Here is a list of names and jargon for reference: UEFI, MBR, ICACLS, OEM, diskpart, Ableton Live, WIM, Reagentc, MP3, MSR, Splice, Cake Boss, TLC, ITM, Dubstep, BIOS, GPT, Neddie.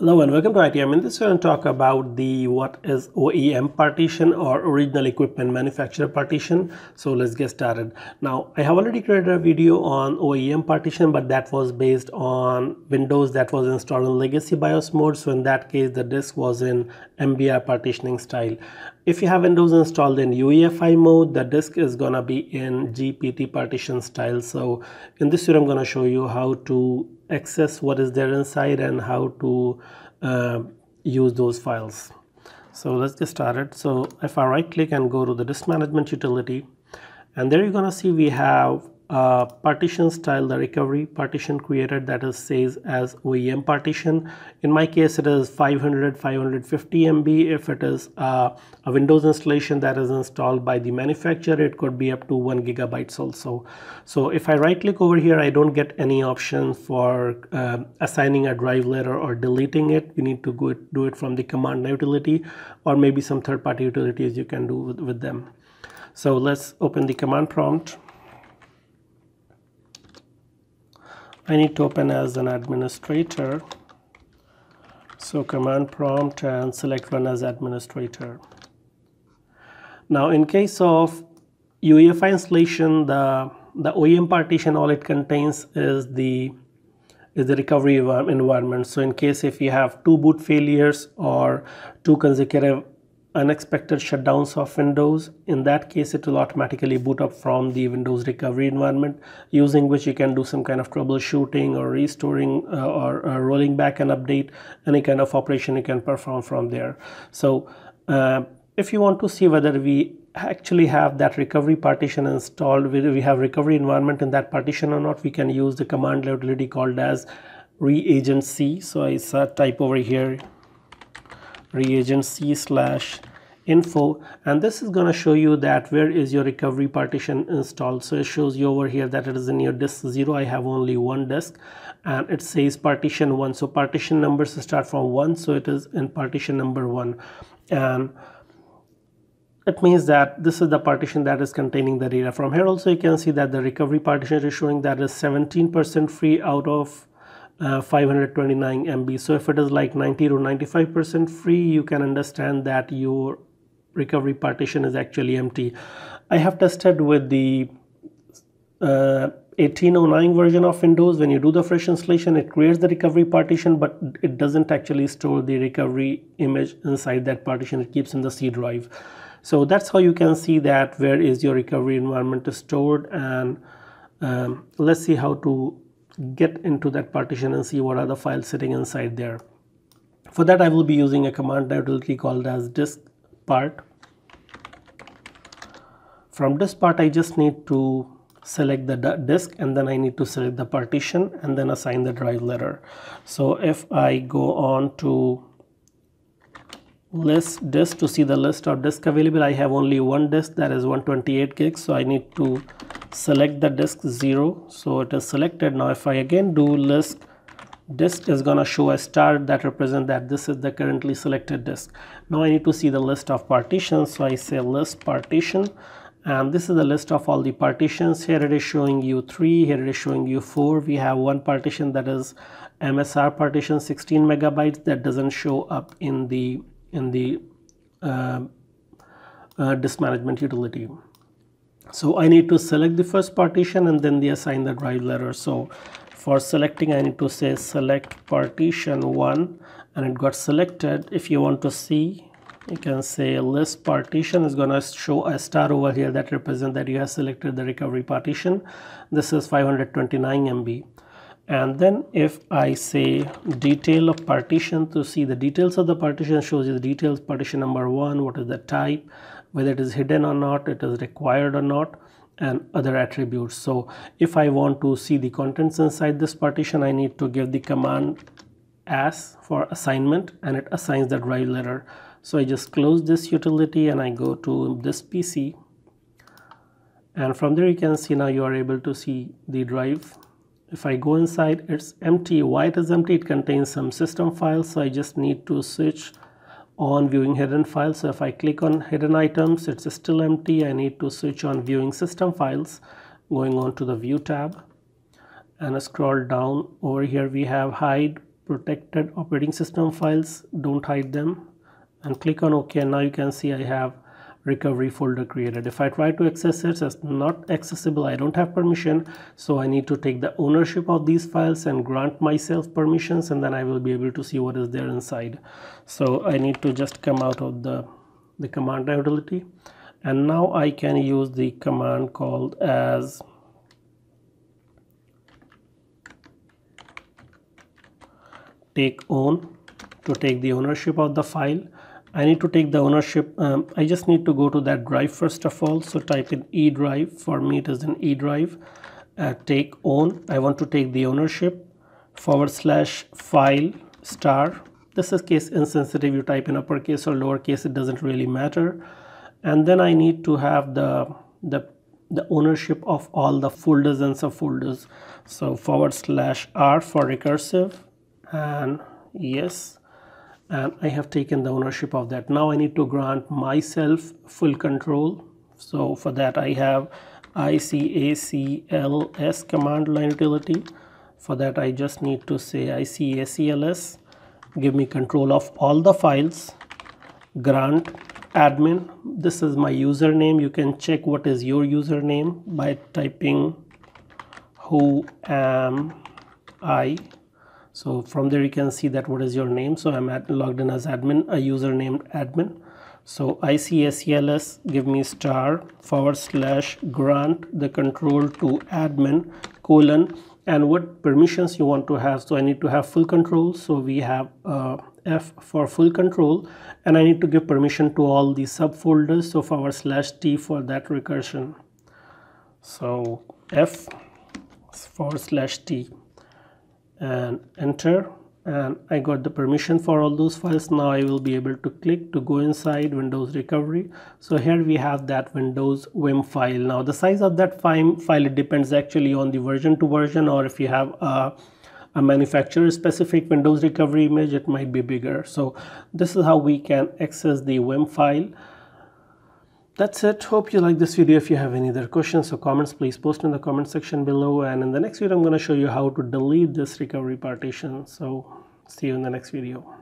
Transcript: Hello and welcome to ITM. In this we're going to talk about what is OEM partition, or original equipment manufacturer partition. So let's get started. Now I have already created a video on OEM partition, but that was based on Windows that was installed in legacy BIOS mode. So in that case the disk was in MBR partitioning style. If you have Windows installed in UEFI mode, the disk is gonna be in GPT partition style. So in this video I'm gonna show you how to access what is there inside and how to use those files. So let's get started. So if I right click and go to the disk management utility, and there you're gonna see we have a partition style, the recovery partition created that is says as OEM partition. In my case it is 500 550 MB. If it is a Windows installation that is installed by the manufacturer, it could be up to 1 GB also. So if I right click over here, I don't get any option for assigning a drive letter or deleting it. You need to go do it from the command utility, or maybe some third-party utilities you can do with them. So let's open the command prompt. I need to open as an administrator, so command prompt and select run as administrator. Now in case of UEFI installation, the OEM partition, all it contains is the recovery environment. So in case if you have 2 boot failures or 2 consecutive unexpected shutdowns of Windows, in that case it will automatically boot up from the Windows recovery environment, using which you can do some kind of troubleshooting or restoring or rolling back and update, any kind of operation you can perform from there. So if you want to see whether we actually have that recovery partition installed, whether we have recovery environment in that partition or not, we can use the command utility called as Reagentc. So I type over here Reagentc/info, and this is going to show you that where is your recovery partition installed. So it shows you over here that it is in your disk 0. I have only 1 disk, and it says partition 1. So partition numbers start from 1, so it is in partition number 1, and it means that this is the partition that is containing the data. From here also you can see that the recovery partition is showing that is 17% free out of 529 MB. So if it is like 90 to 95% free, you can understand that your recovery partition is actually empty. I have tested with the 1809 version of Windows. When you do the fresh installation, it creates the recovery partition, but it doesn't actually store the recovery image inside that partition. It keeps in the C drive. So that's how you can see that where is your recovery environment is stored. And let's see how to get into that partition and see what are the files sitting inside there. For that I will be using a command utility called as diskpart. From diskpart I just need to select the disk, and then I need to select the partition and then assign the drive letter. So if I go on to list disk to see the list of disk available, I have only 1 disk that is 128 gigs, so I need to select the disk 0. So it is selected. Now if I again do list disk, is gonna show a star that represents that this is the currently selected disk. Now I need to see the list of partitions, so I say list partition, and this is the list of all the partitions. Here it is showing you 3, here it is showing you 4. We have 1 partition that is MSR partition, 16 MB, that doesn't show up in the disk management utility. So I need to select the first partition and then assign the drive letter. So for selecting I need to say select partition 1, and it got selected. If you want to see, you can say list partition, is going to show a star over here that represents that you have selected the recovery partition. This is 529 MB. And then if I say detail of partition, to see the details of the partition, shows you the details, partition number 1, what is the type, whether it is hidden or not, it is required or not, and other attributes. So if I want to see the contents inside this partition, I need to give the command as for assignment, and it assigns the drive letter. So I just close this utility and I go to this PC, and from there you can see now you are able to see the drive. If I go inside, it's empty. Why it is empty? It contains some system files, so I just need to switch on viewing hidden files. So if I click on hidden items, it's still empty. I need to switch on viewing system files, going on to the view tab and scroll down. Over here we have hide protected operating system files, don't hide them, and click on OK. And now you can see I have recovery folder created. If I try to access it, it's not accessible, I don't have permission, so I need to take the ownership of these files and grant myself permissions, and then I will be able to see what is there inside. So I need to just come out of the command utility, and now I can use the command called as take own to take the ownership of the file. I need to take the ownership, I just need to go to that drive first of all, so type in E drive, for me it is an E drive, take own, I want to take the ownership, /file*. This is case insensitive, you type in uppercase or lowercase, it doesn't really matter. And then I need to have the ownership of all the folders and subfolders, so /r for recursive, and yes, and I have taken the ownership of that. Now I need to grant myself full control, so for that I have ICACLS command line utility. For that I just need to say ICACLS, give me control of all the files, grant admin. This is my username, you can check what is your username by typing who am I. So from there you can see that what is your name. So I'm logged in as admin, a user named admin. So ICACLS, give me */ grant the control to admin : and what permissions you want to have. So I need to have full control, so we have F for full control, and I need to give permission to all the subfolders, so /T for that recursion. So F /T, and enter, and I got the permission for all those files. Now I will be able to click to go inside Windows recovery. So here we have that Windows WIM file. Now the size of that file, it depends actually on the version to version, or if you have a manufacturer specific Windows recovery image, it might be bigger. So this is how we can access the WIM file. That's it. Hope you like this video. If you have any other questions or comments, please post in the comment section below, and in the next video I'm going to show you how to delete this recovery partition. So see you in the next video.